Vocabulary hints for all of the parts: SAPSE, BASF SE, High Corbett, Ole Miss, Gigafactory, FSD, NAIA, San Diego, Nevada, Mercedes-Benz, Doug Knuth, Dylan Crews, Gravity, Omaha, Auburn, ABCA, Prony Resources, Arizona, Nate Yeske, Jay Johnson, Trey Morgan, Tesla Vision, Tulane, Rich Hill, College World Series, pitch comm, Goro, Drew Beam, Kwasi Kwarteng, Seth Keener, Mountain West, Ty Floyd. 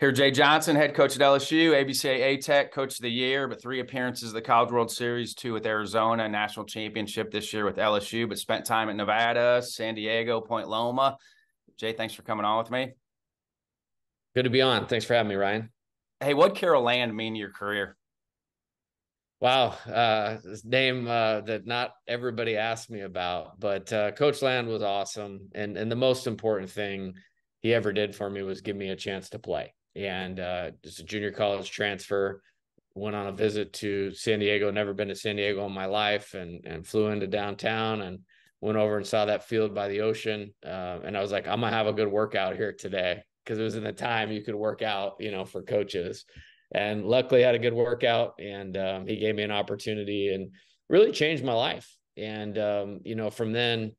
Here, Jay Johnson, head coach at LSU, ABCA Tech, coach of the year, but 3 appearances at the College World Series, 2 with Arizona, national championship this year with LSU, but spent time at Nevada, San Diego, Point Loma. Jay, thanks for coming on with me. Good to be on. Thanks for having me, Ryan. Hey, what Carroll Land mean to your career? Wow, this name that not everybody asked me about, but Coach Land was awesome, and the most important thing he ever did for me was give me a chance to play. And just a junior college transfer, went on a visit to San Diego, never been to San Diego in my life, and flew into downtown and went over and saw that field by the ocean. And I was like, I'm going to have a good workout here today, because it was in the time you could work out, you know, for coaches. And luckily I had a good workout, and he gave me an opportunity and really changed my life. And, you know, from then,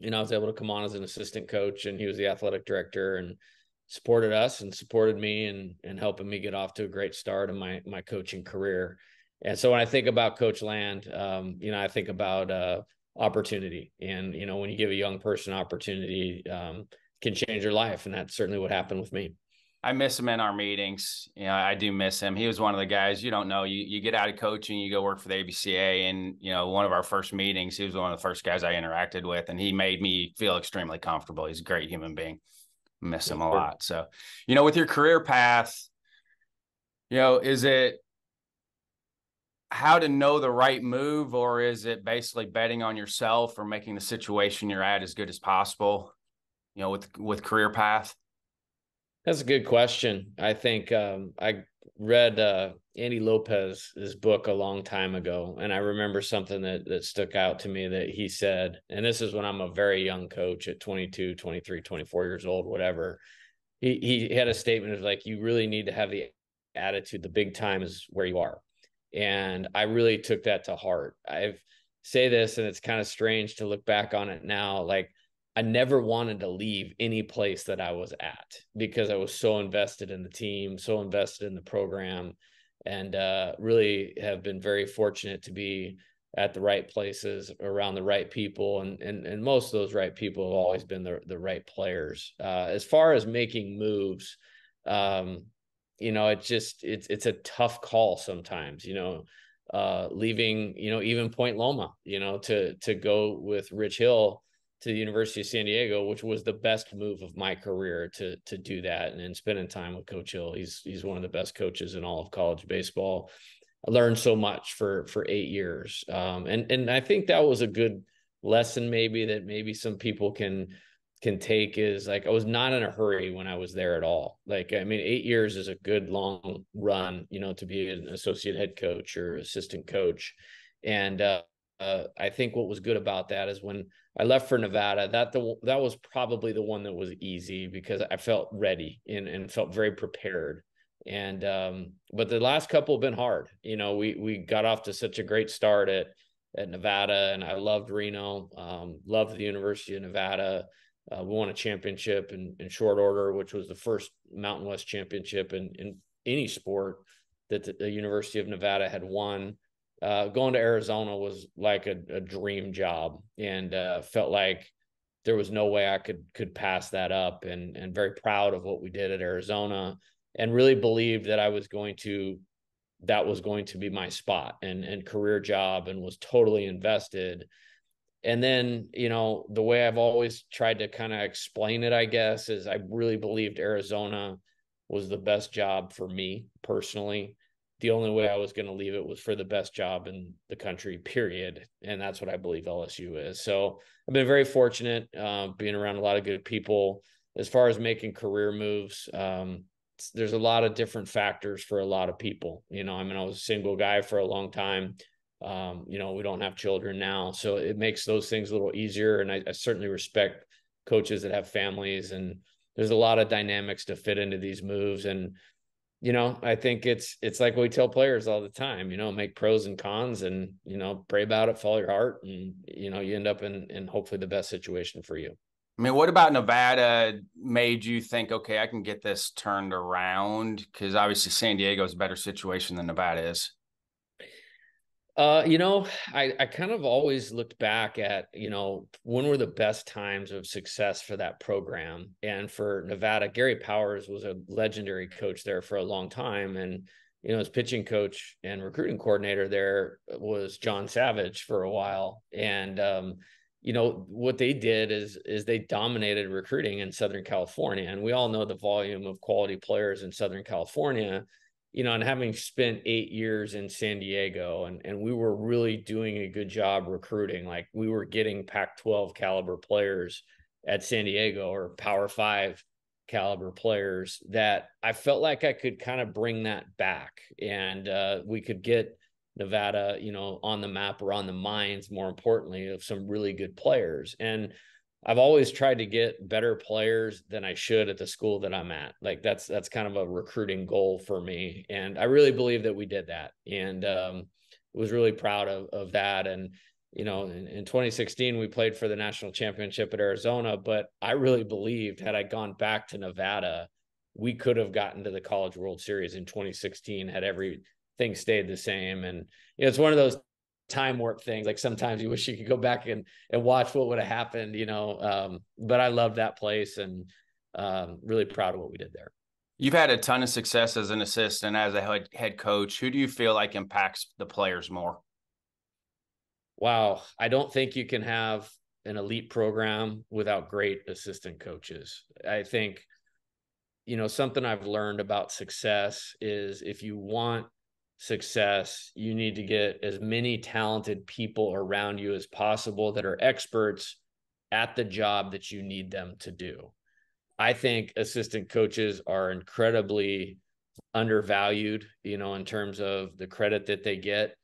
you know, I was able to come on as an assistant coach, and he was the athletic director and supported us and supported me and helping me get off to a great start in my coaching career. And so when I think about Coach Land, you know, I think about opportunity. And, you know, when you give a young person opportunity, can change their life. And that's certainly what happened with me. I miss him in our meetings. You know, I do miss him. He was one of the guys, you don't know, you get out of coaching, you go work for the ABCA. And, you know, one of our first meetings, he was one of the first guys I interacted with, and he made me feel extremely comfortable. He's a great human being. Miss him a lot. So, you know, with your career path, you know, is it how to know the right move, or is it basically betting on yourself or making the situation you're at as good as possible, you know, with career path? That's a good question. I think I read Andy Lopez's book a long time ago, and I remember something that stuck out to me that he said, and this is when I'm a very young coach at 22, 23, 24 years old, whatever. He had a statement of like, you really need to have the attitude, the big time is where you are. And I really took that to heart. I say this, and it's kind of strange to look back on it now, like, I never wanted to leave any place that I was at, because I was so invested in the team, so invested in the program, and really have been very fortunate to be at the right places around the right people. And most of those right people have always been the right players. As far as making moves, you know, it's a tough call sometimes, you know, leaving, you know, even Point Loma, you know, to go with Rich Hill to the University of San Diego, which was the best move of my career to do that. And spending time with Coach Hill, he's one of the best coaches in all of college baseball. I learned so much for 8 years. And I think that was a good lesson maybe some people can take, is like, I was not in a hurry when I was there at all. Like, I mean, 8 years is a good long run, you know, to be an associate head coach or assistant coach. And, I think what was good about that is when I left for Nevada, that was probably the one that was easy, because I felt ready and felt very prepared. And but the last couple have been hard. You know, we got off to such a great start at Nevada, and I loved Reno, loved the University of Nevada. We won a championship in short order, which was the first Mountain West championship in any sport that the University of Nevada had won. Going to Arizona was like a dream job, and felt like there was no way I could pass that up, and very proud of what we did at Arizona, and really believed that that was going to be my spot and career job, and was totally invested. And then, you know, the way I've always tried to kind of explain it, I guess, is I really believed Arizona was the best job for me personally. The only way I was going to leave it was for the best job in the country, period. And that's what I believe LSU is. So I've been very fortunate being around a lot of good people. As far as making career moves, there's a lot of different factors for a lot of people. You know, I mean, I was a single guy for a long time. You know, we don't have children now, so it makes those things a little easier. And I certainly respect coaches that have families, and there's a lot of dynamics to fit into these moves. And you know, I think it's like we tell players all the time, you know, make pros and cons, and, you know, pray about it, follow your heart. And, you know, you end up in hopefully the best situation for you. I mean, what about Nevada made you think, okay, I can get this turned around? Because obviously San Diego is a better situation than Nevada is. I kind of always looked back at, when were the best times of success for that program. And for Nevada, Gary Powers was a legendary coach there for a long time. And, his pitching coach and recruiting coordinator there was John Savage for a while. And, what they did is they dominated recruiting in Southern California. And we all know the volume of quality players in Southern California, and having spent 8 years in San Diego, and we were really doing a good job recruiting. Like, we were getting Pac-12 caliber players at San Diego, or Power Five caliber players, that I felt like I could kind of bring that back. And we could get Nevada, on the map, or on the minds, more importantly, of some really good players. And I've always tried to get better players than I should at the school that I'm at. Like, that's kind of a recruiting goal for me. And I really believe that we did that. And was really proud of that. And, in 2016, we played for the national championship at Arizona, but I really believed, had I gone back to Nevada, we could have gotten to the College World Series in 2016 had everything stayed the same. And it's one of those time warp things. Like, sometimes you wish you could go back and watch what would have happened, but I love that place, and really proud of what we did there. You've had a ton of success as an assistant, as a head coach. Who do you feel like impacts the players more? Wow. I don't think you can have an elite program without great assistant coaches. I think, something I've learned about success is, if you want success, you need to get as many talented people around you as possible that are experts at the job that you need them to do. I think assistant coaches are incredibly undervalued, in terms of the credit that they get,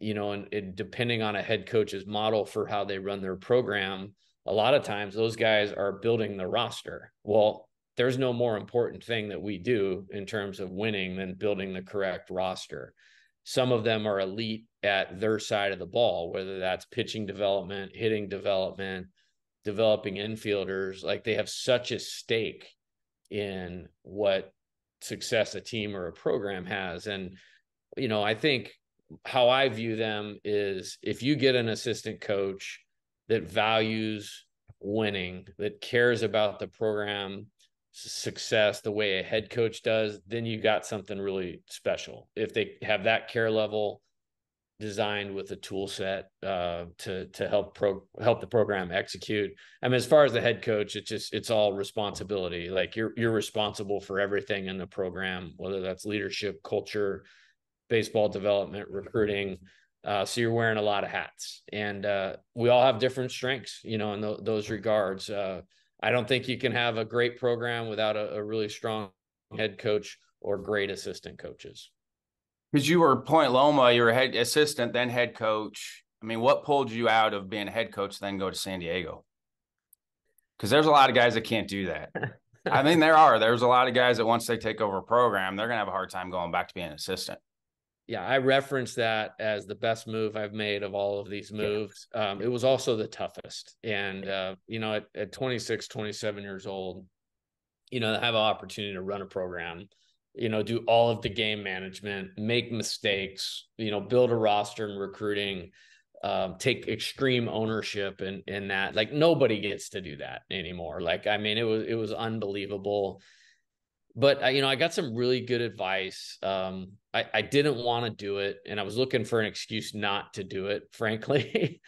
and depending on a head coach's model for how they run their program, a lot of times those guys are building the roster. Well, there's no more important thing that we do in terms of winning than building the correct roster. Some of them are elite at their side of the ball, whether that's pitching development, hitting development, developing infielders. Like, they have such a stake in what success a team or a program has. And, I think how I view them is, if you get an assistant coach that values winning, that cares about the program success the way a head coach does, then you got something really special. If they have that care level designed with a tool set to help the program execute. I mean, as far as the head coach, it's all responsibility. Like, you're responsible for everything in the program, whether that's leadership, culture, baseball development, recruiting. So you're wearing a lot of hats, and we all have different strengths, in those regards. I don't think you can have a great program without a really strong head coach or great assistant coaches. Because you were Point Loma, you were head assistant, then head coach. I mean, what pulled you out of being a head coach, then go to San Diego? Because there's a lot of guys that can't do that. I mean, there's a lot of guys that once they take over a program, they're going to have a hard time going back to being an assistant. Yeah, I reference that as the best move I've made of all of these moves. It was also the toughest. And, at 26, 27 years old, I have an opportunity to run a program, do all of the game management, make mistakes, build a roster and recruiting, take extreme ownership in that. Like, nobody gets to do that anymore. Like, I mean, it was unbelievable. But, I got some really good advice. I didn't want to do it, and I was looking for an excuse not to do it, frankly.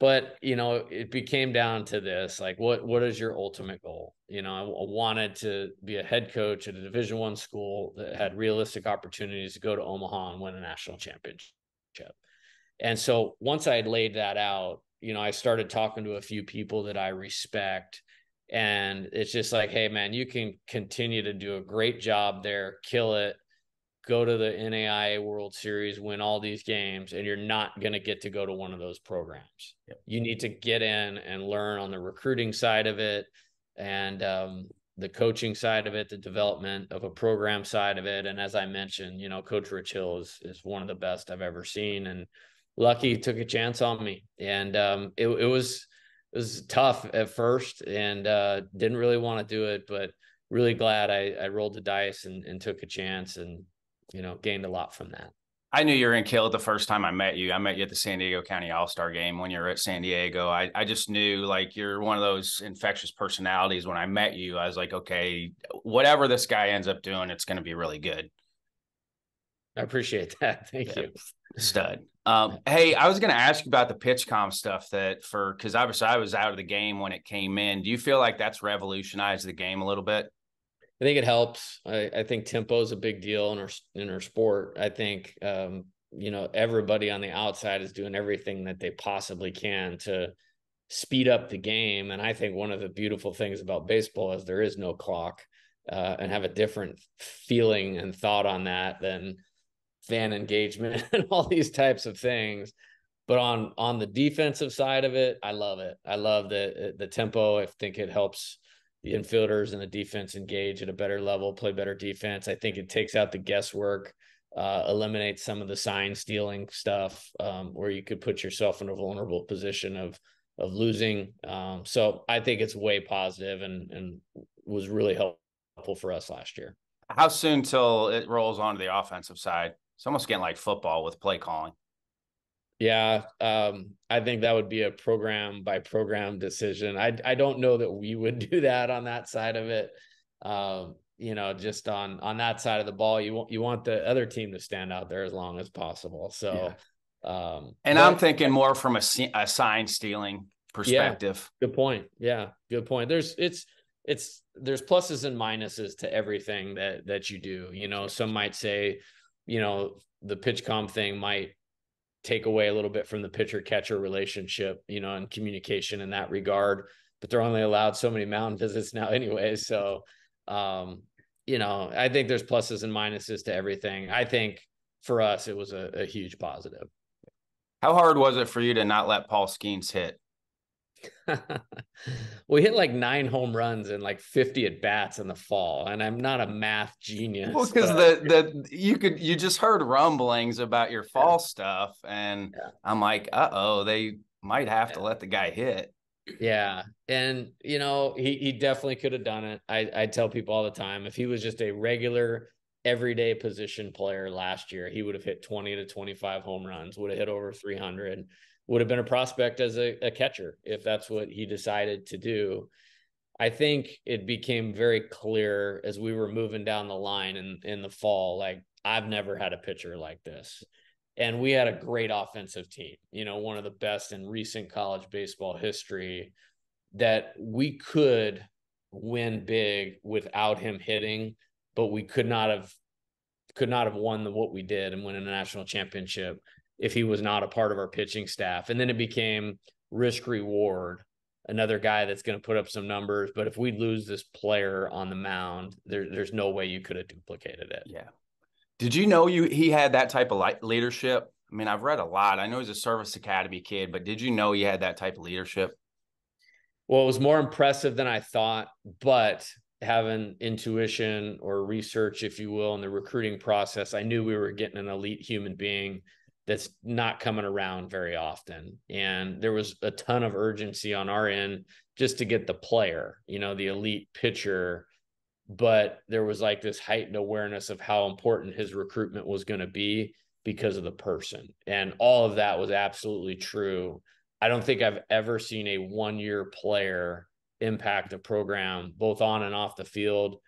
But, it became down to this, like, what is your ultimate goal? I wanted to be a head coach at a Division I school that had realistic opportunities to go to Omaha and win a national championship. And so once I had laid that out, I started talking to a few people that I respect. And it's just like, hey, man, you can continue to do a great job there, kill it, go to the NAIA World Series, win all these games, and you're not going to get to go to one of those programs. Yep. You need to get in and learn on the recruiting side of it, and the coaching side of it, the development of a program side of it. And as I mentioned, Coach Rich Hill is one of the best I've ever seen, and lucky took a chance on me. And it was tough at first, and didn't really want to do it, but really glad I rolled the dice and took a chance, and gained a lot from that. I knew you were in Kill the first time I met you. I met you at the San Diego County All-Star game when you were at San Diego. I just knew, like, you're one of those infectious personalities. When I met you, I was like, okay, whatever this guy ends up doing, it's going to be really good. I appreciate that. Thank you. Stud. Hey, I was going to ask you about the pitch comm stuff because obviously I was out of the game when it came in. Do you feel like that's revolutionized the game a little bit? I think it helps. I think tempo is a big deal in our sport. I think, everybody on the outside is doing everything that they possibly can to speed up the game. And I think one of the beautiful things about baseball is there is no clock, and have a different feeling and thought on that than fan engagement and all these types of things. But on the defensive side of it, I love it. I love the tempo. I think it helps the infielders and the defense engage at a better level, play better defense. I think it takes out the guesswork, eliminates some of the sign stealing stuff, where you could put yourself in a vulnerable position of losing. So I think it's way positive and was really helpful for us last year. How soon till it rolls onto the offensive side? It's almost getting like football with play calling. Yeah, I think that would be a program by program decision. I don't know that we would do that on that side of it. Just on that side of the ball, you want the other team to stand out there as long as possible. So, yeah. I'm thinking more from a sign stealing perspective. Yeah, good point. Yeah, good point. There's pluses and minuses to everything that you do. Some might say, the pitch comm thing might take away a little bit from the pitcher-catcher relationship, and communication in that regard, but they're only allowed so many mound visits now anyway. So, I think there's pluses and minuses to everything. I think for us, it was a huge positive. How hard was it for you to not let Paul Skenes hit? We hit like 9 home runs and like 50 at bats in the fall, and I'm not a math genius. Well, because you just heard rumblings about your fall stuff, and yeah. I'm like, they might have to let the guy hit. Yeah, and he definitely could have done it. I tell people all the time, if he was just a regular everyday position player last year, he would have hit 20 to 25 home runs, would have hit over 300. Would have been a prospect as a catcher if that's what he decided to do. I think it became very clear as we were moving down the line in the fall, like, I've never had a pitcher like this. And we had a great offensive team, one of the best in recent college baseball history, that we could win big without him hitting, but we could not have won what we did and win a national championship if he was not a part of our pitching staff. And then it became risk reward, another guy that's going to put up some numbers, but if we lose this player on the mound, there's no way you could have duplicated it. Yeah. Did you know he had that type of leadership? I mean, I've read a lot. I know he's a service academy kid, but did you know he had that type of leadership? Well, it was more impressive than I thought, but having intuition or research, if you will, in the recruiting process, I knew we were getting an elite human being that's not coming around very often. And there was a ton of urgency on our end just to get the player, the elite pitcher. But there was like this heightened awareness of how important his recruitment was going to be because of the person. And all of that was absolutely true. I don't think I've ever seen a one-year player impact a program, both on and off the field,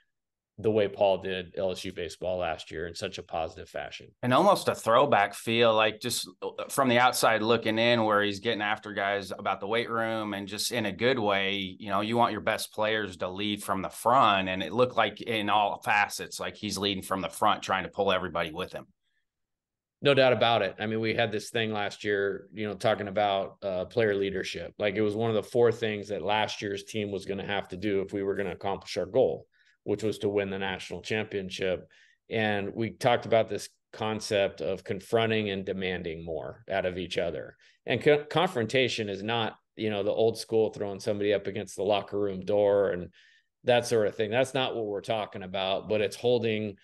the way Paul did LSU baseball last year in such a positive fashion. And almost a throwback feel, like just from the outside looking in, where he's getting after guys about the weight room and just in a good way. You want your best players to lead from the front, and it looked like in all facets, like he's leading from the front, trying to pull everybody with him. No doubt about it. I mean, we had this thing last year, talking about player leadership. Like, it was one of the 4 things that last year's team was going to have to do if we were going to accomplish our goal, which was to win the national championship. And we talked about this concept of confronting and demanding more out of each other. And confrontation is not, the old school throwing somebody up against the locker room door and that sort of thing. That's not what we're talking about, but it's holding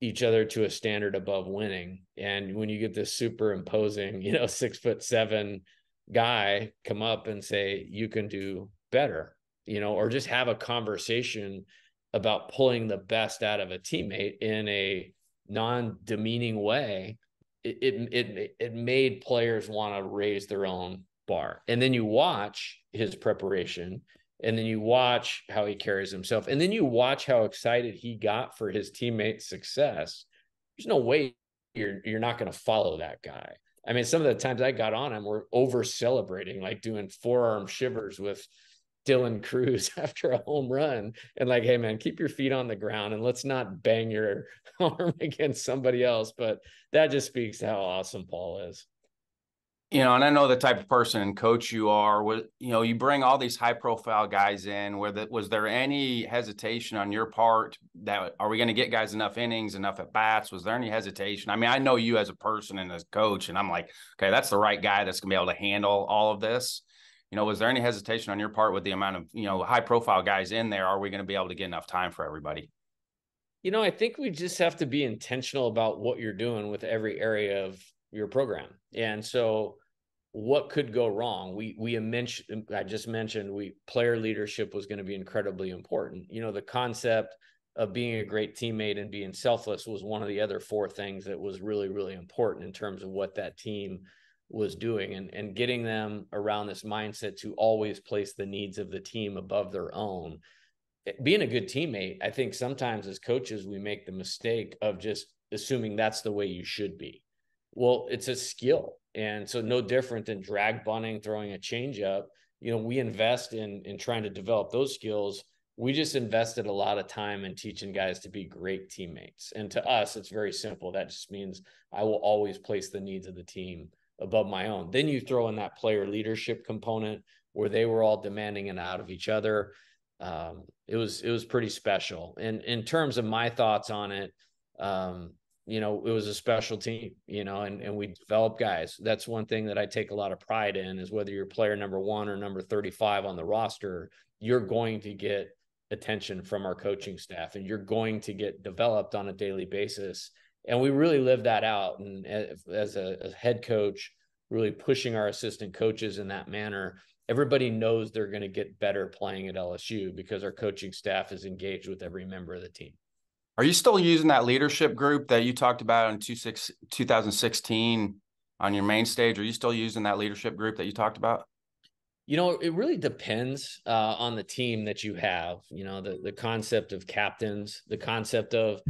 each other to a standard above winning. And when you get this superimposing, 6'7" guy come up and say, you can do better, or just have a conversation about pulling the best out of a teammate in a non-demeaning way, it made players want to raise their own bar. And then you watch his preparation, and then you watch how he carries himself, and then you watch how excited he got for his teammates' success. There's no way you're not going to follow that guy. I mean, some of the times I got on him, we're over celebrating, like doing forearm shivers with Dylan Crews after a home run, and like, hey man, keep your feet on the ground and let's not bang your arm against somebody else. But that just speaks to how awesome Paul is. You know, and I know the type of person and coach you are. You know, you bring all these high-profile guys in. Was there any hesitation on your part that are we going to get guys enough innings, enough at bats? Was there any hesitation? I mean, I know you as a person and as a coach, and I'm like, okay, that's the right guy that's going to be able to handle all of this. You know, was there any hesitation on your part with the amount of, you know, high-profile guys in there? Are we going to be able to get enough time for everybody? You know, I think we just have to be intentional about what you're doing with every area of your program, and so. What could go wrong? I just mentioned player leadership was going to be incredibly important. You know, the concept of being a great teammate and being selfless was one of the other four things that was really, really important in terms of what that team was doing, and getting them around this mindset to always place the needs of the team above their own. Being a good teammate, I think sometimes as coaches, we make the mistake of just assuming that's the way you should be. Well, it's a skill. And so no different than drag bunting, throwing a changeup. You know, we invest in trying to develop those skills. We just invested a lot of time in teaching guys to be great teammates. And to us, it's very simple. That just means I will always place the needs of the team above my own. Then you throw in that player leadership component where they were all demanding and out of each other. It was pretty special. And in terms of my thoughts on it, you know, it was a special team, you know, and we developed guys. That's one thing that I take a lot of pride in is whether you're player number 1 or number 35 on the roster, you're going to get attention from our coaching staff and you're going to get developed on a daily basis. And we really live that out. And as a head coach, really pushing our assistant coaches in that manner, everybody knows they're going to get better playing at LSU because our coaching staff is engaged with every member of the team. Are you still using that leadership group that you talked about in 2016 on your main stage? Are you still using that leadership group that you talked about? You know, it really depends on the team that you have. You know, the concept of captains, the concept of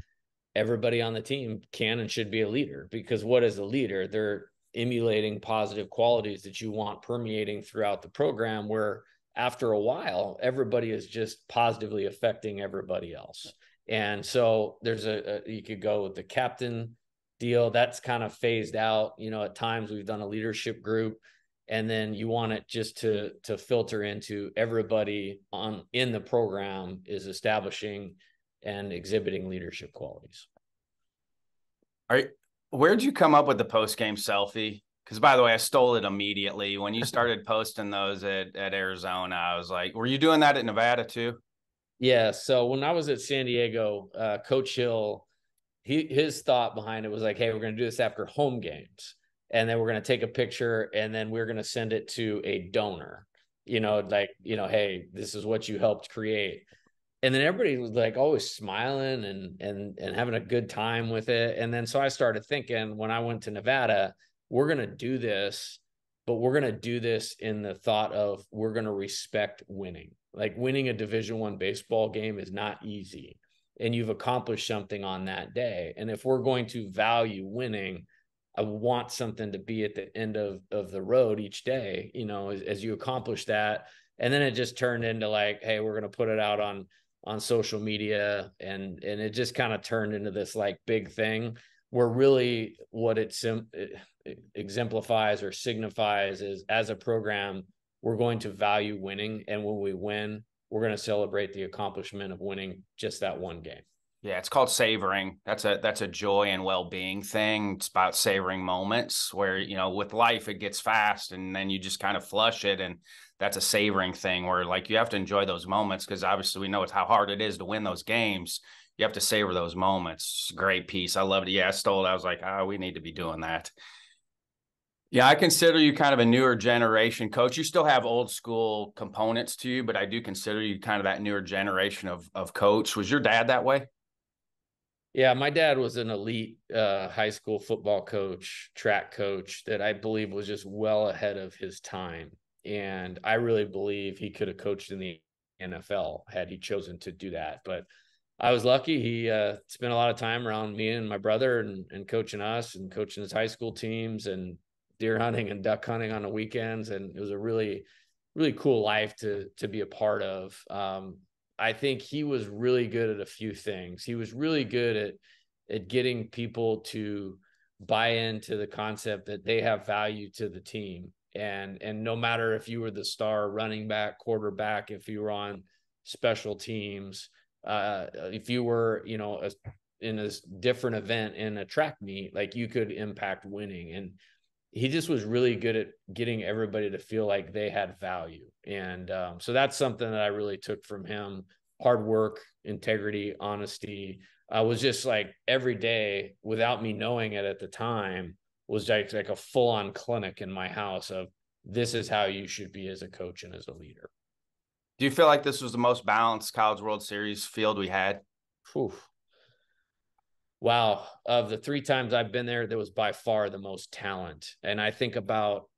everybody on the team can and should be a leader, because what is a leader? They're emulating positive qualities that you want permeating throughout the program, where after a while, everybody is just positively affecting everybody else. And so there's you could go with the captain deal. That's kind of phased out. You know, at times we've done a leadership group, and then you want it just to filter into everybody in the program is establishing and exhibiting leadership qualities. All right. Where'd you come up with the post-game selfie? Because, by the way, I stole it immediately. When you started posting those at Arizona, I was like, were you doing that at Nevada too? Yeah. So when I was at San Diego, Coach Hill, his thought behind it was like, hey, we're going to do this after home games, and then we're going to take a picture, and then we're going to send it to a donor, you know, like, you know, hey, this is what you helped create. And then everybody was like always smiling and having a good time with it. And then, so I started thinking when I went to Nevada, we're going to do this, but we're going to do this in the thought of we're going to respect winning. Like, winning a Division I baseball game is not easy, and you've accomplished something on that day. And if we're going to value winning, I want something to be at the end of the road each day, you know, as you accomplish that. And then it just turned into like, hey, we're going to put it out on social media. And it just kind of turned into this like big thing, where really what it exemplifies or signifies is, as a program, we're going to value winning. And when we win, we're going to celebrate the accomplishment of winning just that one game. Yeah, it's called savoring. That's a joy and well-being thing. It's about savoring moments where, you know, with life, it gets fast and then you just kind of flush it. And that's a savoring thing where, like, you have to enjoy those moments, because obviously we know it's how hard it is to win those games. You have to savor those moments. It's a great piece. I loved it. Yeah, I stole it. I was like, we need to be doing that. Yeah, I consider you kind of a newer generation coach. You still have old school components to you, but I do consider you kind of that newer generation of coach. Was your dad that way? Yeah, my dad was an elite high school football coach, track coach that I believe was just well ahead of his time. And I really believe he could have coached in the NFL had he chosen to do that. But I was lucky. He spent a lot of time around me and my brother and coaching us and coaching his high school teams and deer hunting and duck hunting on the weekends. And it was a really, really cool life to be a part of. I think he was really good at a few things. He was really good at getting people to buy into the concept that they have value to the team. And no matter if you were the star running back, quarterback, if you were on special teams, if you were, you know, in a different event in a track meet, like you could impact winning. And he just was really good at getting everybody to feel like they had value. And so that's something that I really took from him. Hard work, integrity, honesty. I was just like every day without me knowing it at the time was like a full-on clinic in my house of this is how you should be as a coach and as a leader. Do you feel like this was the most balanced College World Series field we had? Oof. Wow. Of the three times I've been there, there was by far the most talent. And I think about,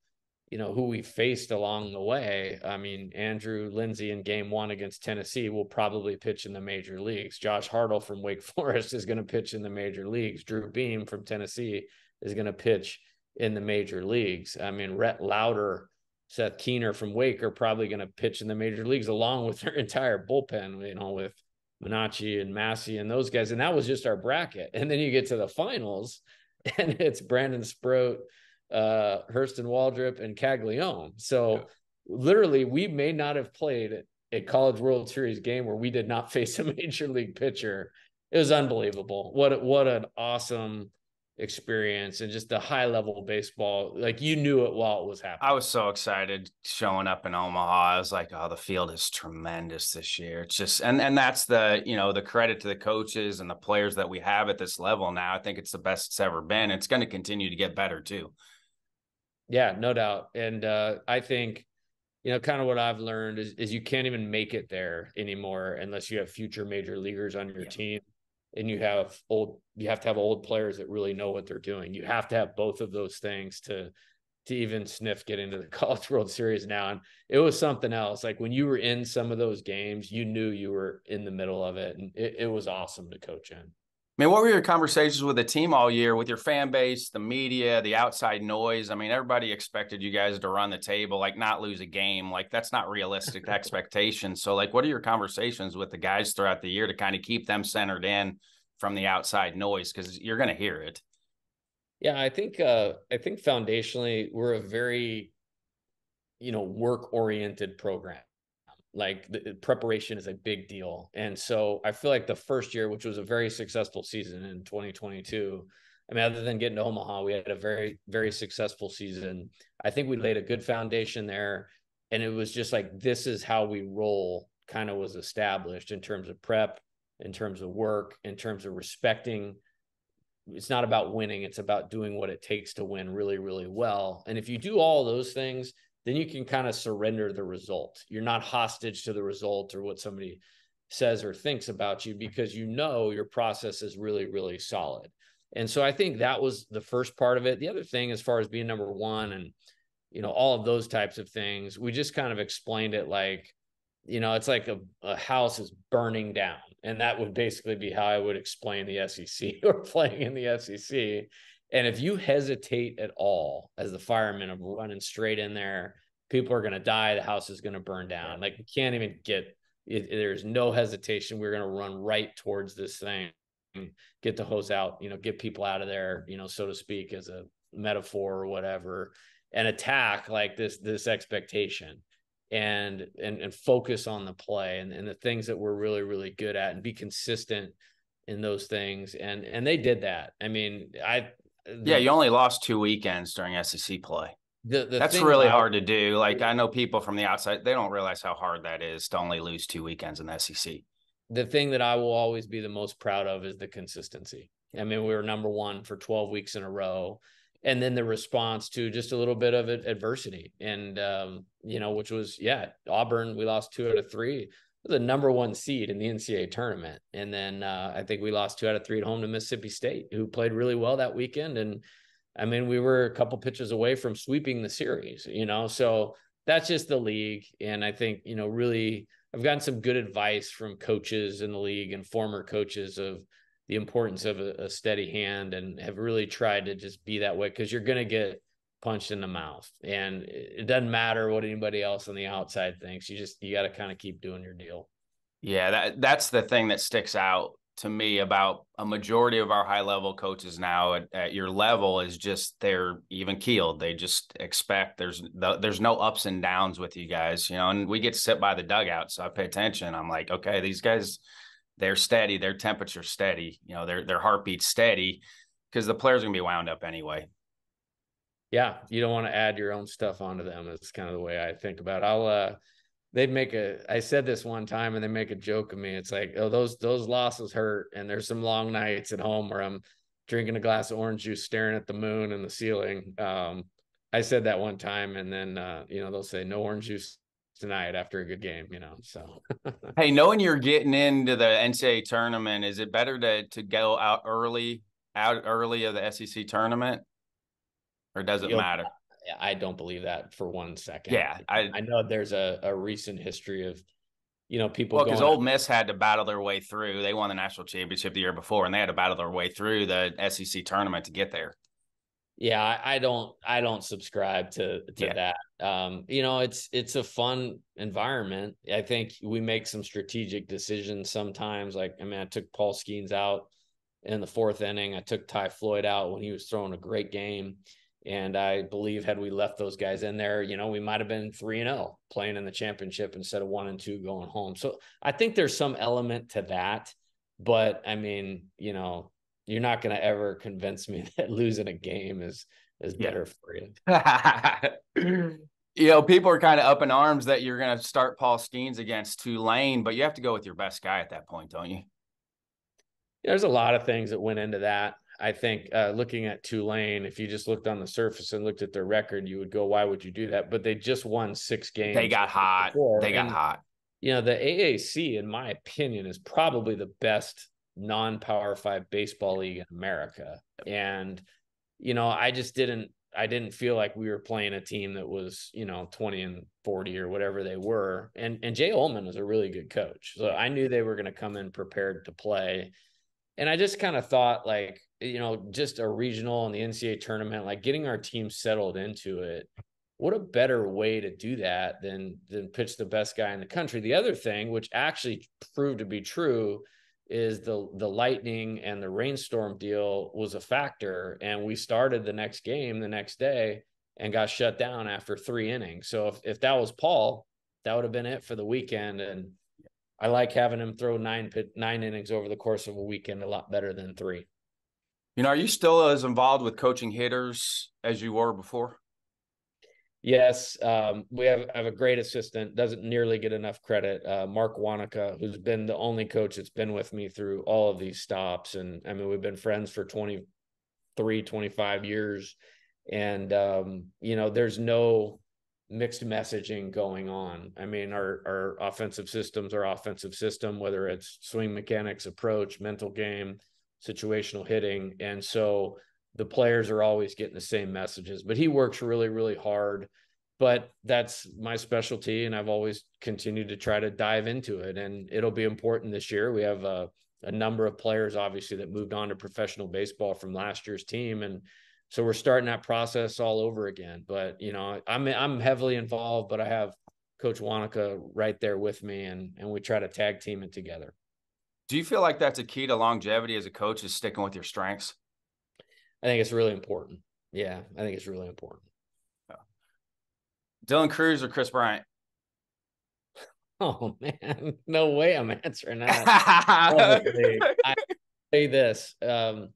you know, who we faced along the way. I mean, Andrew Lindsay in Game 1 against Tennessee will probably pitch in the major leagues. Josh Hartle from Wake Forest is going to pitch in the major leagues. Drew Beam from Tennessee is going to pitch in the major leagues. I mean, Rhett Lauder, Seth Keener from Wake are probably going to pitch in the major leagues along with their entire bullpen, you know, with Minacci and Massey and those guys. And that was just our bracket. And then you get to the finals and it's Brandon Sproat, Hurston Waldrip and Caglione. So literally we may not have played a College World Series game where we did not face a major league pitcher. It was unbelievable. What an awesome experience and just the high level baseball. Like you knew it while it was happening. I was so excited showing up in Omaha. I was like, oh, the field is tremendous this year. It's just, and that's the, you know, the credit to the coaches and the players that we have at this level now. I think it's the best it's ever been. It's going to continue to get better too. Yeah, no doubt. And I think, you know, kind of what I've learned is you can't even make it there anymore unless you have future major leaguers on your team. And you have to have old players that really know what they're doing. You have to have both of those things to even sniff get into the College World Series now. And it was something else. Like when you were in some of those games, you knew you were in the middle of it. And it was awesome to coach in. I mean, what were your conversations with the team all year with your fan base, the media, the outside noise? I mean, everybody expected you guys to run the table, like not lose a game. Like that's not realistic expectations. So like, what are your conversations with the guys throughout the year to kind of keep them centered in from the outside noise? Cause you're going to hear it. Yeah. I think foundationally we're a very, you know, work-oriented program. Like the preparation is a big deal. And so I feel like the first year, which was a very successful season in 2022, I mean, other than getting to Omaha, we had a very, very successful season. I think we laid a good foundation there. And it was just like, this is how we roll kind of was established in terms of prep, in terms of work, in terms of respecting. It's not about winning. It's about doing what it takes to win really, really well. And if you do all those things, then you can kind of surrender the result. You're not hostage to the result or what somebody says or thinks about you because you know your process is really, really solid. And so I think that was the first part of it. The other thing, as far as being number 1 and, you know, all of those types of things, we just kind of explained it like, you know, it's like a house is burning down. And that would basically be how I would explain the SEC or playing in the SEC. And if you hesitate at all as the firemen are running straight in there, people are going to die. The house is going to burn down. Like you can't even get it. There's no hesitation. We're going to run right towards this thing, get the hose out, you know, get people out of there, you know, so to speak, as a metaphor or whatever, and attack like this expectation and focus on the play and the things that we're really, really good at and be consistent in those things. And they did that. I mean, you only lost 2 weekends during SEC play. That's really hard to do. Like I know people from the outside, they don't realize how hard that is to only lose 2 weekends in the SEC. The thing that I will always be the most proud of is the consistency. I mean, we were number 1 for 12 weeks in a row. And then the response to just a little bit of adversity and, you know, which was, Auburn, we lost 2 out of 3. was a number one seed in the NCAA tournament. And then I think we lost 2 out of 3 at home to Mississippi State, who played really well that weekend. And I mean, we were a couple pitches away from sweeping the series, you know, so that's just the league. And I think, you know, really, I've gotten some good advice from coaches in the league and former coaches of the importance of a steady hand, and have really tried to just be that way, because you're going to get punched in the mouth, and it doesn't matter what anybody else on the outside thinks. You got to kind of keep doing your deal. Yeah. That's the thing that sticks out to me about a majority of our high level coaches now at your level is just, they're even keeled. They just expect there's no ups and downs with you guys, you know, and we get to sit by the dugout. So I pay attention. I'm like, okay, these guys, they're steady, their temperature's steady, you know, their heartbeat's steady, because the player's gonna be wound up anyway. Yeah. You don't want to add your own stuff onto them. It's kind of the way I think about it. I said this one time, and they make a joke of me. It's like, oh, those losses hurt. And there's some long nights at home where I'm drinking a glass of orange juice, staring at the moon and the ceiling. I said that one time, and then, you know, they'll say no orange juice tonight after a good game, you know, so. Hey, knowing you're getting into the NCAA tournament, is it better to go out early of the SEC tournament, or does it matter? I don't believe that for one second. Yeah. I know there's a recent history of, you know, people. Well, because Ole Miss had to battle their way through. They won the national championship the year before, and they had to battle their way through the SEC tournament to get there. Yeah, I don't subscribe to that. You know, it's a fun environment. I think we make some strategic decisions sometimes. Like, I mean, I took Paul Skenes out in the 4th inning. I took Ty Floyd out when he was throwing a great game. And I believe had we left those guys in there, you know, we might've been 3-0 playing in the championship instead of 1-2 going home. So I think there's some element to that, but I mean, you know, you're not going to ever convince me that losing a game is better for you. You know, people are kind of up in arms that you're going to start Paul Skenes against Tulane, but you have to go with your best guy at that point, don't you? There's a lot of things that went into that. I think looking at Tulane, if you just looked on the surface and looked at their record, you would go, why would you do that? But they just won 6 games. They got hot. You know, the AAC, in my opinion, is probably the best non-Power 5 baseball league in America. And, you know, I didn't feel like we were playing a team that was, you know, 20-40 or whatever they were. And Jay Ullman was a really good coach. So I knew they were going to come in prepared to play. And I just kind of thought, like, you know, just a regional and the NCAA tournament, like getting our team settled into it, what a better way to do that than pitch the best guy in the country. The other thing, which actually proved to be true, is the lightning and the rainstorm deal was a factor. And we started the next game the next day and got shut down after 3 innings. So if that was Paul, that would have been it for the weekend. And I like having him throw 9 innings over the course of a weekend a lot better than 3. You know, are you still as involved with coaching hitters as you were before? Yes. I have a great assistant, doesn't nearly get enough credit, Mark Wanaka, who's been the only coach that's been with me through all of these stops. And I mean, we've been friends for 25 years. And, you know, there's no mixed messaging going on. I mean, our offensive system's our offensive system, whether it's swing mechanics, approach, mental game, situational hitting. And so the players are always getting the same messages, but he works really, really hard, but that's my specialty. And I've always continued to try to dive into it, and it'll be important this year. We have a number of players, obviously, that moved on to professional baseball from last year's team. And so we're starting that process all over again, but you know, I'm heavily involved, but I have Coach Wanaka right there with me, and we try to tag team it together. Do you feel like that's a key to longevity as a coach, is sticking with your strengths? I think it's really important. Yeah, I think it's really important. Oh. Dylan Crews or Kris Bryant? Oh, man. No way I'm answering that. I say this. You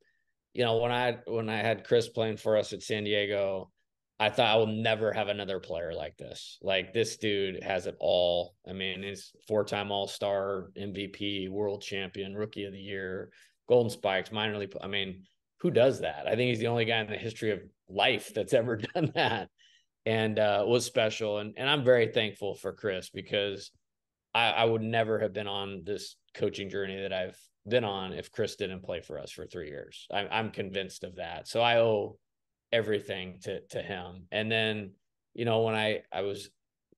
know, when I had Kris playing for us at San Diego, I thought I will never have another player like this. Like, this dude has it all. I mean, he's 4-time All-Star, MVP, world champion, rookie of the year, Golden Spikes, minor league. I mean, who does that? I think he's the only guy in the history of life that's ever done that, and was special. And I'm very thankful for Kris, because I would never have been on this coaching journey that I've been on if Kris didn't play for us for 3 years. I'm convinced of that. So I owe everything to him. And then, you know, when I was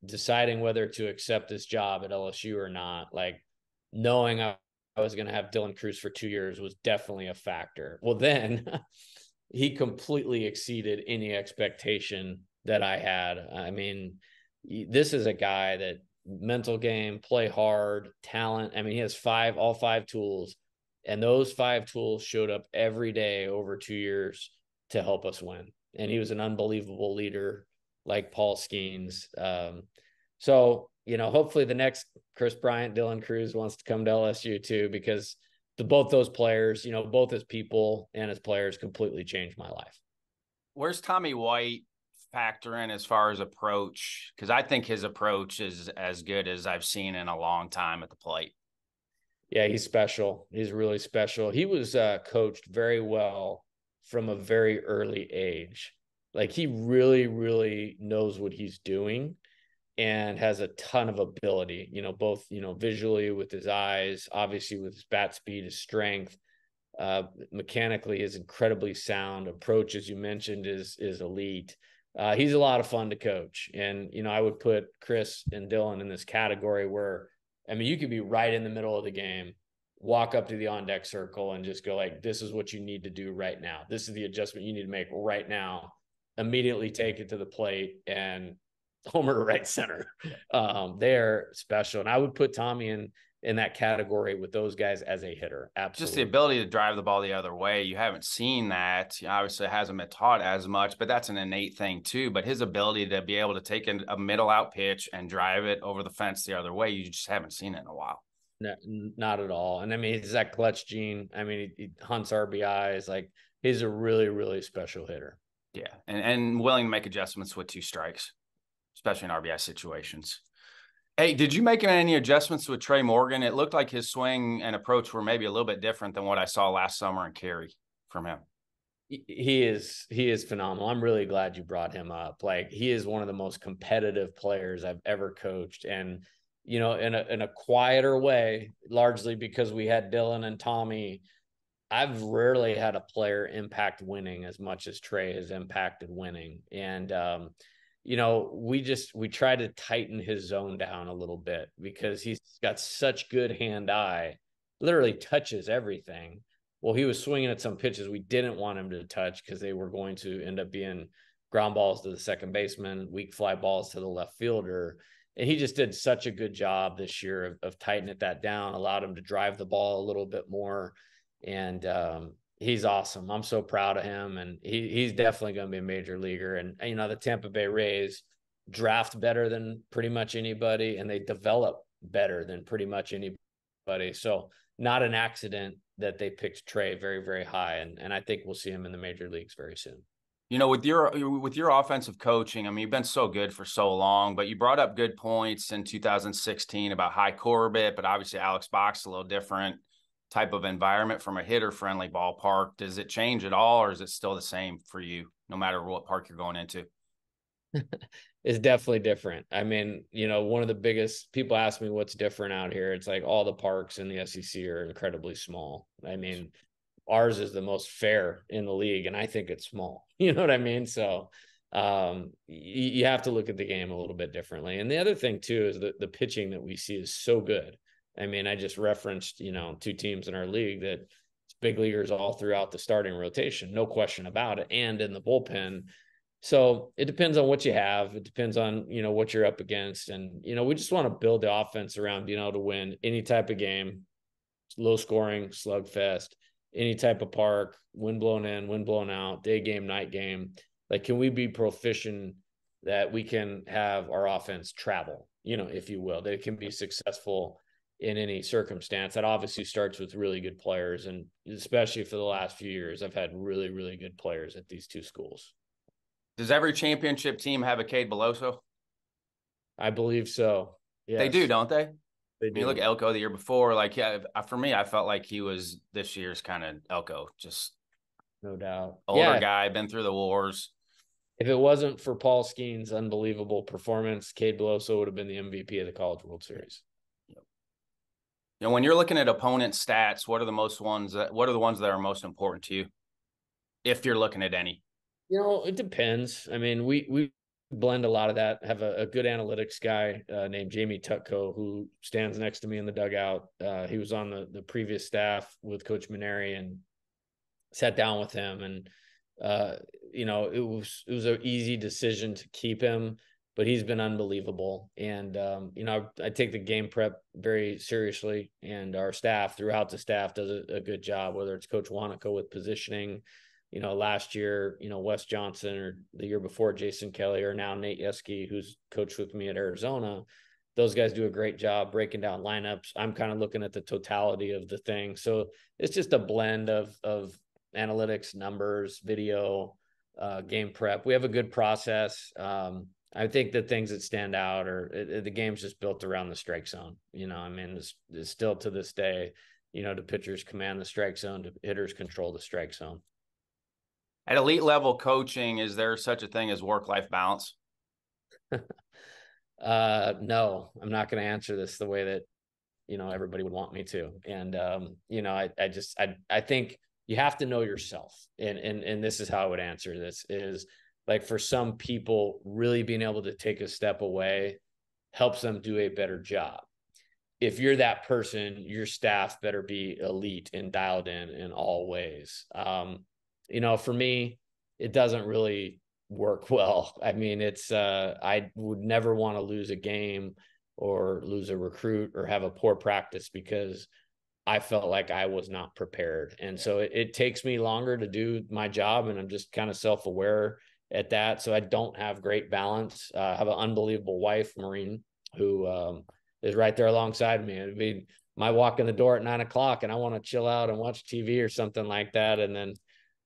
deciding whether to accept this job at LSU or not, like knowing I was going to have Dylan Crews for 2 years was definitely a factor. Well, then he completely exceeded any expectation that I had. I mean, this is a guy that mental game, play hard, talent. I mean, he has all five tools, and those 5 tools showed up every day over 2 years to help us win. And he was an unbelievable leader like Paul Skenes. So, you know, hopefully the next Kris Bryant, Dylan Crews wants to come to LSU too, because both those players, you know, both as people and as players completely changed my life. Where's Tommy White factor in as far as approach? Because I think his approach is as good as I've seen in a long time at the plate. Yeah, he's special. He's really special. He was coached very well from a very early age. Like, he really, really knows what he's doing and has a ton of ability, you know, both, you know, visually with his eyes, obviously with his bat speed, his strength, mechanically is incredibly sound. Approach, as you mentioned, is elite. He's a lot of fun to coach. And, you know, I would put Kris and Dylan in this category where, I mean, you could be right in the middle of the game, walk up to the on-deck circle and just go like, this is what you need to do right now. This is the adjustment you need to make right now. Immediately take it to the plate and homer to right center. They're special. And I would put Tommy in that category with those guys as a hitter. Absolutely. Just the ability to drive the ball the other way. You haven't seen that. Obviously it hasn't been taught as much, but that's an innate thing too. But his ability to be able to take a middle out pitch and drive it over the fence the other way, you just haven't seen it in a while. No, not at all. And I mean, he's that clutch gene. I mean, he hunts RBIs. Like, he's a really, really special hitter. Yeah. And willing to make adjustments with 2 strikes, especially in RBI situations. Hey, did you make any adjustments with Trey Morgan? It looked like his swing and approach were maybe a little bit different than what I saw last summer in Cary from him. He is phenomenal. I'm really glad you brought him up. Like, he is one of the most competitive players I've ever coached. And, you know, in a quieter way, largely because we had Dylan and Tommy, I've rarely had a player impact winning as much as Trey has impacted winning. And, you know, we try to tighten his zone down a little bit because he's got such good hand-eye, literally touches everything. Well, he was swinging at some pitches we didn't want him to touch because they were going to end up being ground balls to the second baseman, weak fly balls to the left fielder. And he just did such a good job this year of tightening that down, allowed him to drive the ball a little bit more. And he's awesome. I'm so proud of him. And he's definitely going to be a major leaguer. And, you know, the Tampa Bay Rays draft better than pretty much anybody, and they develop better than pretty much anybody. So not an accident that they picked Trey very, very high. And I think we'll see him in the major leagues very soon. You know, with your offensive coaching, I mean, you've been so good for so long, but you brought up good points in 2016 about High Corbett, but obviously Alex Box, a little different type of environment from a hitter-friendly ballpark. Does it change at all, or is it still the same for you, no matter what park you're going into? It's definitely different. I mean, you know, one of the biggest – people ask me what's different out here. It's like all the parks in the SEC are incredibly small. I mean, ours is the most fair in the league, and I think it's small. You know what I mean? So you have to look at the game a little bit differently. And the other thing, too, is the pitching that we see is so good. I mean, I just referenced, you know, 2 teams in our league that big leaguers all throughout the starting rotation, no question about it, and in the bullpen. So it depends on what you have. It depends on, you know, what you're up against. And, you know, we just want to build the offense around, you know, to win any type of game, low scoring, slugfest, any type of park, wind blown in, wind blown out, day game, night game. Like, can we be proficient that we can have our offense travel, you know, if you will, that it can be successful in any circumstance? That obviously starts with really good players. And especially for the last few years, I've had really, really good players at these 2 schools. Does every championship team have a Cade Beloso? I believe so. Yes. They do, don't they? They do. I mean, look at Elko the year before. Like, yeah, for me, I felt like he was this year's kind of Elko. Just no doubt. Older guy, been through the wars. If it wasn't for Paul Skenes' unbelievable performance, Cade Beloso would have been the MVP of the College World Series. You know, when you're looking at opponent stats, what are the ones that are most important to you, if you're looking at any? You know, it depends. I mean, we blend a lot of that. Have a good analytics guy named Jamie Tutko, who stands next to me in the dugout. He was on the previous staff with Coach Mainieri, and sat down with him. And, you know, it was an easy decision to keep him, but he's been unbelievable. And, you know, I take the game prep very seriously, and our staff throughout the staff does a good job, whether it's Coach Wanaka with positioning, you know, last year, you know, Wes Johnson, or the year before Jason Kelly, or now Nate Yeske, who's coached with me at Arizona. Those guys do a great job breaking down lineups. I'm kind of looking at the totality of the thing. So it's just a blend of analytics, numbers, video, game prep. We have a good process. I think the things that stand out are the game's just built around the strike zone. You know, I mean, it's still to this day, you know, the pitchers command the strike zone, the hitters control the strike zone. At elite level coaching, is there such a thing as work-life balance? No, I'm not going to answer this the way that, you know, everybody would want me to. And, you know, I think you have to know yourself. And this is how I would answer this is, like, for some people, really being able to take a step away helps them do a better job. If you're that person, your staff better be elite and dialed in all ways. You know, for me, it doesn't really work well. I mean, it's I would never want to lose a game or lose a recruit or have a poor practice because I felt like I was not prepared. And so it takes me longer to do my job, and I'm just kind of self-aware at that. So I don't have great balance. I have an unbelievable wife, Maureen, who is right there alongside me. It'd be my walk in the door at 9 o'clock and I want to chill out and watch TV or something like that. And then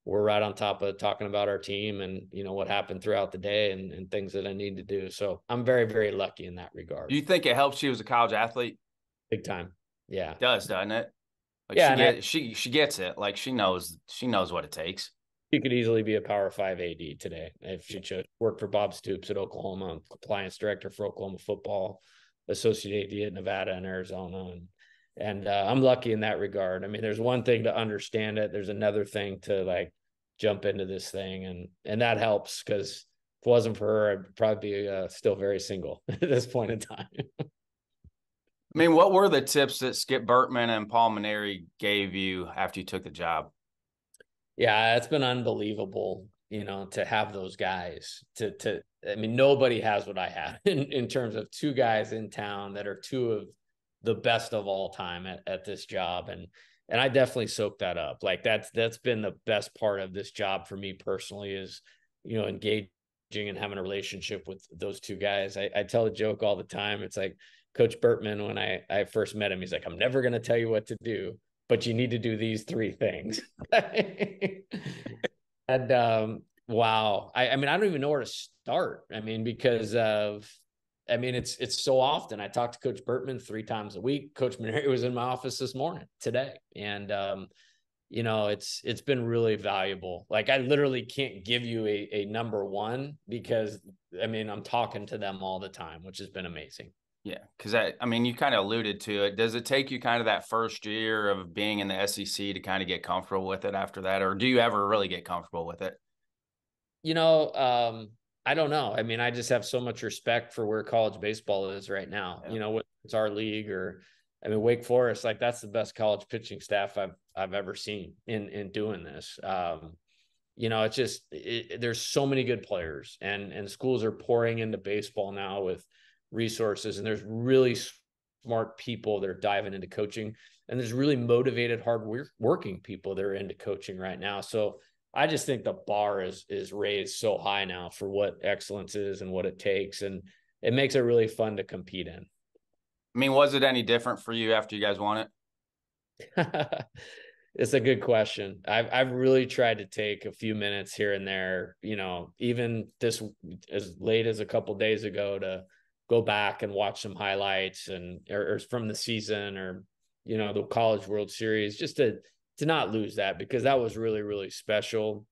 we're right on top of talking about our team and, you know, what happened throughout the day and things that I need to do. So I'm very, very lucky in that regard. Do you think it helps you as a college athlete? Big time. Yeah. It does, doesn't it? Like, yeah. She gets it. Like, she knows what it takes. She could easily be a Power 5 AD today if she chose. Worked for Bob Stoops at Oklahoma, I'm compliance director for Oklahoma football, associate AD at Nevada and Arizona. And I'm lucky in that regard. I mean, there's one thing to understand it. There's another thing to, like, jump into this thing. And that helps, because if it wasn't for her, I'd probably be still very single at this point in time. I mean, what were the tips that Skip Bertman and Paul Mainieri gave you after you took the job? Yeah, it's been unbelievable, you know, to have those guys to, I mean, nobody has what I have in terms of two guys in town that are two of the best of all time at this job. And I definitely soaked that up. Like, that's been the best part of this job for me personally is, you know, engaging and having a relationship with those two guys. I tell a joke all the time. It's like Coach Bertman, when I first met him, he's like, I'm never going to tell you what to do, but you need to do these three things. And wow. I mean, I don't even know where to start. I mean, because of, I mean, it's so often I talk to Coach Bertman 3 times a week. Coach Mainieri was in my office this morning today. And, you know, it's been really valuable. Like, I literally can't give you a number one, because I mean, I'm talking to them all the time, which has been amazing. Yeah. Cause I mean, you kind of alluded to it. Does it take you kind of that first year of being in the SEC to kind of get comfortable with it after that? Or do you ever really get comfortable with it? You know, I don't know. I mean, I just have so much respect for where college baseball is right now. Yeah. You know, whether it's our league or, I mean, Wake Forest, like, that's the best college pitching staff I've ever seen in doing this. You know, it's just, there's so many good players, and schools are pouring into baseball now with resources, and there's really smart people that are diving into coaching, and there's really motivated, hard working people that are into coaching right now. So I just think the bar is raised so high now for what excellence is and what it takes. And it makes it really fun to compete in. I mean, was it any different for you after you guys won it? It's a good question. I've really tried to take a few minutes here and there, you know, even this as late as a couple of days ago, to go back and watch some highlights and, or from the season, or, you know, the College World Series, just to not lose that, because that was really, really special.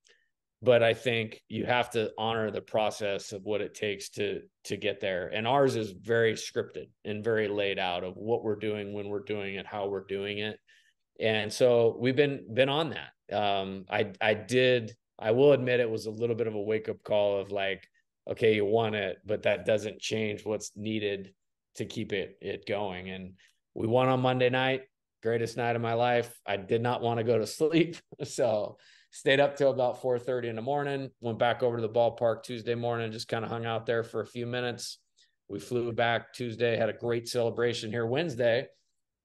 But I think you have to honor the process of what it takes to get there. And ours is very scripted and very laid out of what we're doing, when we're doing it, how we're doing it. And so we've been on that. I will admit it was a little bit of a wake up call of like, okay, you won it, but that doesn't change what's needed to keep it going. And we won on Monday night, greatest night of my life. I did not want to go to sleep. So stayed up till about 4:30 in the morning, went back over to the ballpark Tuesday morning, just kind of hung out there for a few minutes. We flew back Tuesday, had a great celebration here Wednesday.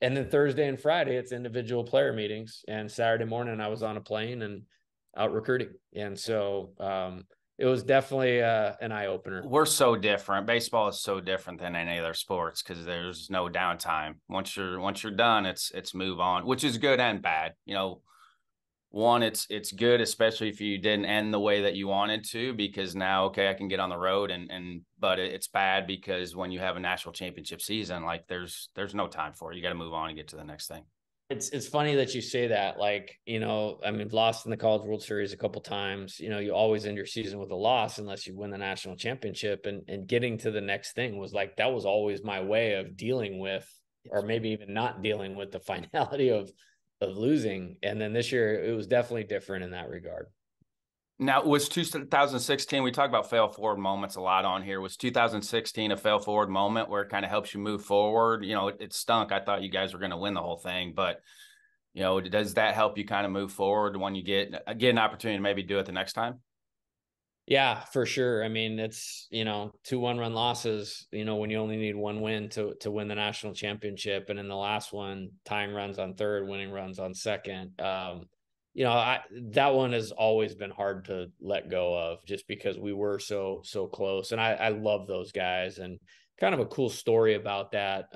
And then Thursday and Friday, it's individual player meetings. And Saturday morning, I was on a plane and out recruiting. And so it was definitely an eye-opener. We're so different. Baseball is so different than any other sports because there's no downtime. Once you're done, it's move on, which is good and bad. You know, one, it's good, especially if you didn't end the way that you wanted to, because now, okay, I can get on the road but it's bad because when you have a national championship season, like there's no time for it. You got to move on and get to the next thing. It's funny that you say that, like, you know, I mean, lost in the College World Series a couple times, you know, you always end your season with a loss unless you win the national championship, and getting to the next thing was like, that was always my way of dealing with, or maybe even not dealing with, the finality of losing. And then this year it was definitely different in that regard. Now, was 2016, we talk about fail forward moments a lot on here. Was 2016 a fail forward moment where it kind of helps you move forward? You know, it stunk. I thought you guys were going to win the whole thing, but you know, does that help you kind of move forward when you get an opportunity to maybe do it the next time? Yeah, for sure. I mean, it's, you know, 2 1-run losses, you know, when you only need one win to win the national championship. And in the last one, tying runs on third, winning runs on second. You know, that one has always been hard to let go of just because we were so close. And I love those guys, and kind of a cool story about that.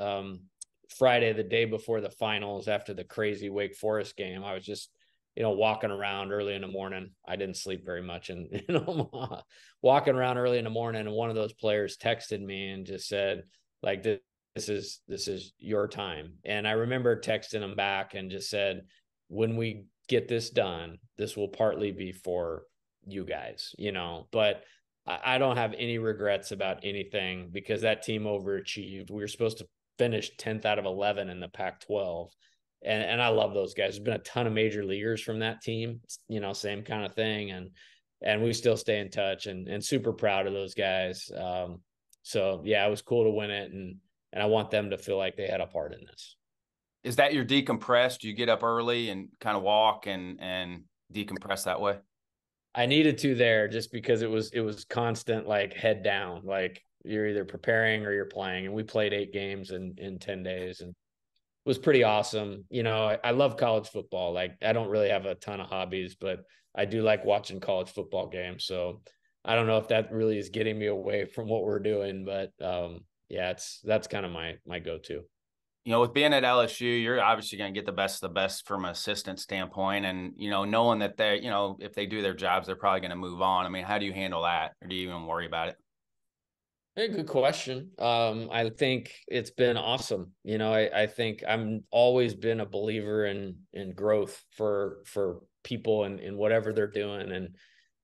Friday, the day before the finals, after the crazy Wake Forest game, I was just, you know, walking around early in the morning. I didn't sleep very much in Omaha. Walking around early in the morning, and one of those players texted me and just said, like, this is your time. And I remember texting him back and just said, when we get this done, this will partly be for you guys, you know, but I don't have any regrets about anything because that team overachieved. We were supposed to finish 10th out of 11 in the Pac-12. And I love those guys. There's been a ton of major leaguers from that team, you know, same kind of thing. And we still stay in touch, and super proud of those guys. So yeah, it was cool to win it. And I want them to feel like they had a part in this. Is that your decompress? Do you get up early and kind of walk and decompress that way? I needed to there just because it was constant, like head down, like you're either preparing or you're playing. And we played 8 games in 10 days. And was pretty awesome. You know, I love college football. Like, I don't really have a ton of hobbies, but I do like watching college football games. So I don't know if that really is getting me away from what we're doing, but yeah, that's kind of my go-to. You know, with being at LSU, you're obviously going to get the best from an assistant standpoint. And, you know, knowing that they, you know, if they do their jobs, they're probably going to move on. I mean, how do you handle that? Or do you even worry about it? Good question. I think it's been awesome. You know, I think I'm always been a believer in growth for people and whatever they're doing. And,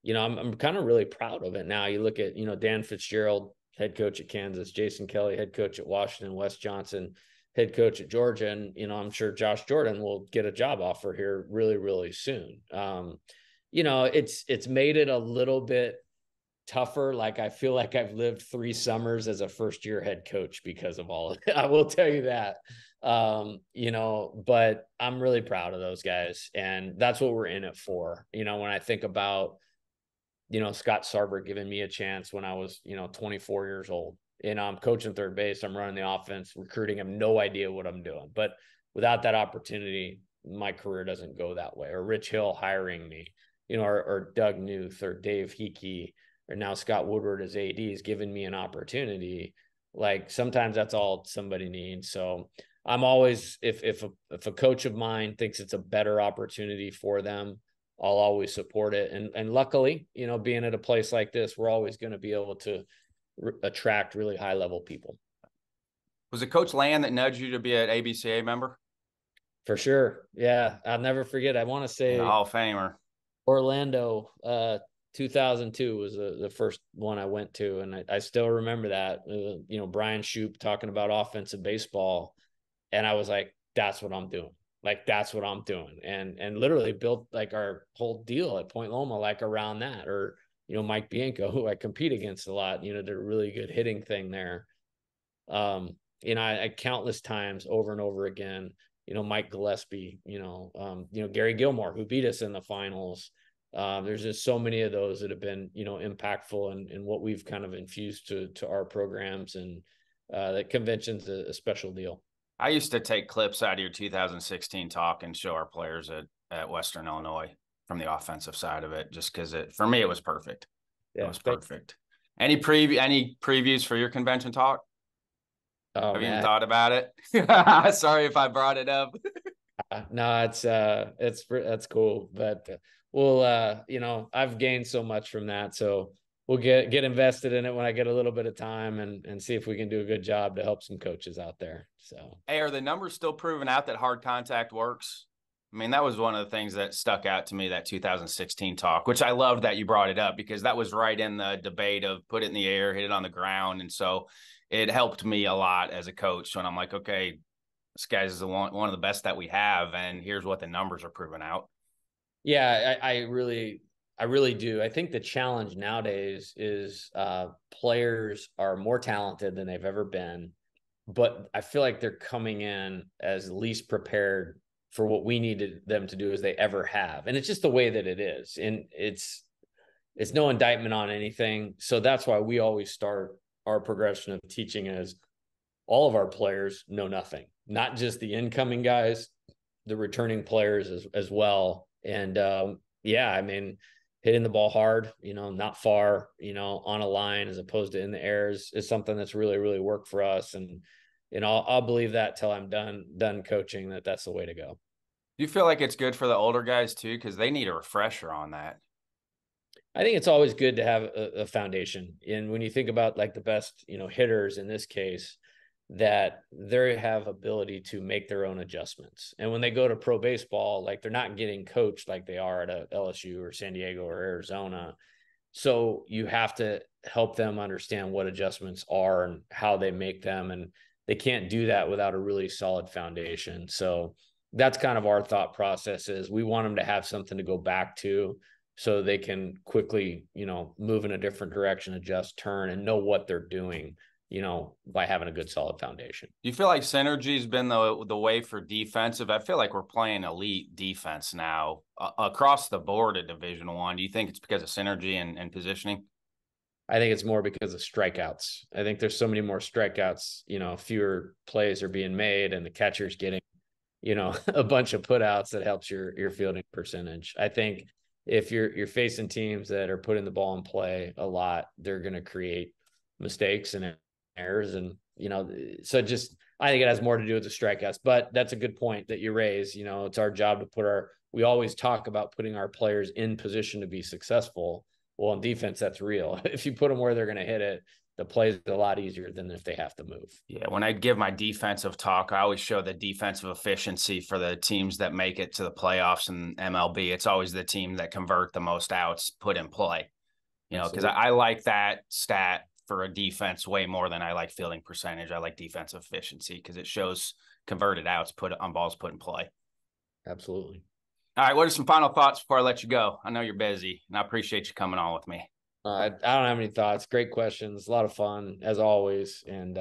you know, I'm kind of really proud of it now. You look at, you know, Dan Fitzgerald, head coach at Kansas, Jason Kelly, head coach at Washington, Wes Johnson, head coach at Georgia. And, you know, I'm sure Josh Jordan will get a job offer here really, really soon. You know, it's made it a little bit tougher. Like, I feel like I've lived 3 summers as a first-year head coach because of all of it. I will tell you that, you know, but I'm really proud of those guys, and that's what we're in it for. You know, when I think about, you know, Scott Sarber giving me a chance when I was, you know, 24 years old, and I'm coaching third base, I'm running the offense, recruiting, I have no idea what I'm doing. But without that opportunity, my career doesn't go that way. Or Rich Hill hiring me, you know, or Doug Knuth or Dave Hickey, or now Scott Woodward as AD has given me an opportunity. Like, sometimes that's all somebody needs. So I'm always, if a coach of mine thinks it's a better opportunity for them, I'll always support it. And luckily, you know, being at a place like this, we're always going to be able to attract really high level people. Was it Coach Land that nudged you to be an ABCA member? For sure. Yeah. I'll never forget. I want to say Hall of Famer, Orlando, 2002 was the first one I went to. And I still remember that, you know, Brian Shoup talking about offensive baseball. And I was like, that's what I'm doing. Like, that's what I'm doing. And literally built like our whole deal at Point Loma, like around that, or, you know, Mike Bianco, who I compete against a lot, you know, did a really good hitting thing there. You know, I countless times over and over again, you know, Mike Gillespie, you know, Gary Gilmore, who beat us in the finals. There's just so many of those that have been, you know, impactful and what we've kind of infused to our programs, and that convention's a special deal. I used to take clips out of your 2016 talk and show our players at Western Illinois from the offensive side of it, just because it, for me, it was perfect. Yeah, it was perfect. Any previews for your convention talk? Oh, have you even thought about it? Sorry if I brought it up. No, it's that's cool, but we'll, you know, I've gained so much from that, so we'll get invested in it when I get a little bit of time, and see if we can do a good job to help some coaches out there. So, hey, are the numbers still proving out that hard contact works? I mean, that was one of the things that stuck out to me, that 2016 talk, which I loved that you brought it up, because that was right in the debate of put it in the air, hit it on the ground. And so it helped me a lot as a coach when I'm like, okay, this guy's is one of the best that we have, and here's what the numbers are proving out. Yeah, I really do. I think the challenge nowadays is players are more talented than they've ever been, but I feel like they're coming in as least prepared for what we needed them to do as they ever have. And it's just the way that it is. And it's no indictment on anything. So that's why we always start our progression of teaching as all of our players know nothing, not just the incoming guys, the returning players as well. And yeah, I mean, hitting the ball hard, you know, not far, you know, on a line as opposed to in the air is something that's really, really worked for us. And you know, I'll believe that till I'm done coaching, that's the way to go. Do you feel like it's good for the older guys too, because they need a refresher on that? I think it's always good to have a foundation. And when you think about like the best, you know, hitters in this case, that they have ability to make their own adjustments. And when they go to pro baseball, like they're not getting coached like they are at a LSU or San Diego or Arizona. So you have to help them understand what adjustments are and how they make them, and they can't do that without a really solid foundation. So that's kind of our thought process, is we want them to have something to go back to so they can quickly, you know, move in a different direction, adjust, turn, and know what they're doing, you know, by having a good solid foundation. Do you feel like synergy has been the way for defensive? I feel like we're playing elite defense now across the board at Division I. Do you think it's because of synergy and positioning? I think it's more because of strikeouts. I think there's so many more strikeouts, you know, fewer plays are being made, and the catcher's getting, you know, a bunch of putouts that helps your fielding percentage. I think if you're facing teams that are putting the ball in play a lot, they're going to create mistakes and errors. And, you know, so just, I think it has more to do with the strikeouts, but that's a good point that you raise. You know, it's our job to we always talk about putting our players in position to be successful. Well, on defense, that's real. If you put them where they're going to hit it, the play's a lot easier than if they have to move. Yeah, when I give my defensive talk, I always show the defensive efficiency for the teams that make it to the playoffs and MLB. It's always the team that convert the most outs put in play, you know, because I like that stat for a defense way more than I like fielding percentage. I like defensive efficiency because it shows converted outs put on balls put in play. Absolutely. All right, what are some final thoughts before I let you go? I know you're busy, and I appreciate you coming on with me. I don't have any thoughts. Great questions. A lot of fun, as always. And,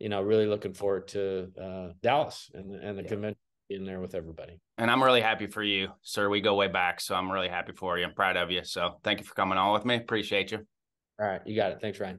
you know, really looking forward to Dallas and the convention in there with everybody. And I'm really happy for you, sir. We go way back, so I'm really happy for you. I'm proud of you. So thank you for coming on with me. Appreciate you. All right, you got it. Thanks, Ryan.